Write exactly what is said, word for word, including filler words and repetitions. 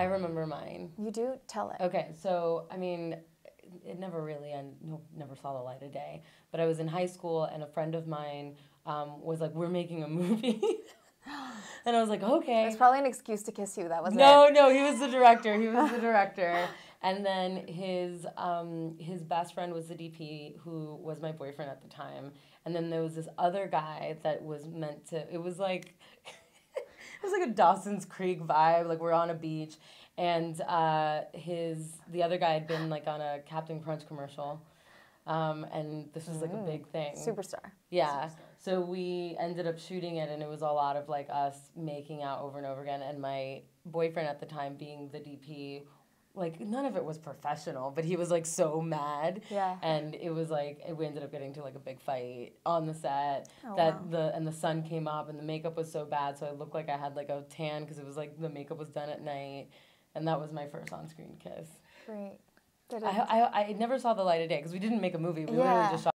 I remember mine. You do? Tell it. Okay, so, I mean, it never really, I never saw the light of day, but I was in high school, and a friend of mine um, was like, we're making a movie. And I was like, okay. It's probably an excuse to kiss you. That wasn't no, it. No, no, he was the director. He was the director. And then his um, his best friend was the D P, who was my boyfriend at the time. And then there was this other guy that was meant to, it was like, it was like a Dawson's Creek vibe. Like, we're on a beach. And uh, his the other guy had been, like, on a Captain Crunch commercial. Um, and this was, like, mm. a big thing. Superstar. Yeah. Superstar. So we ended up shooting it, and it was a lot of, like, us making out over and over again. And my boyfriend at the time, being the D P, like, none of it was professional, but he was, like, so mad. Yeah. And it was, like, we ended up getting to, like, a big fight on the set. Oh, that wow. the And the sun came up, and the makeup was so bad, so I looked like I had, like, a tan, because it was, like, the makeup was done at night. And that was my first on-screen kiss. Great. I, I, I never saw the light of day, because we didn't make a movie. We yeah. literally just shot.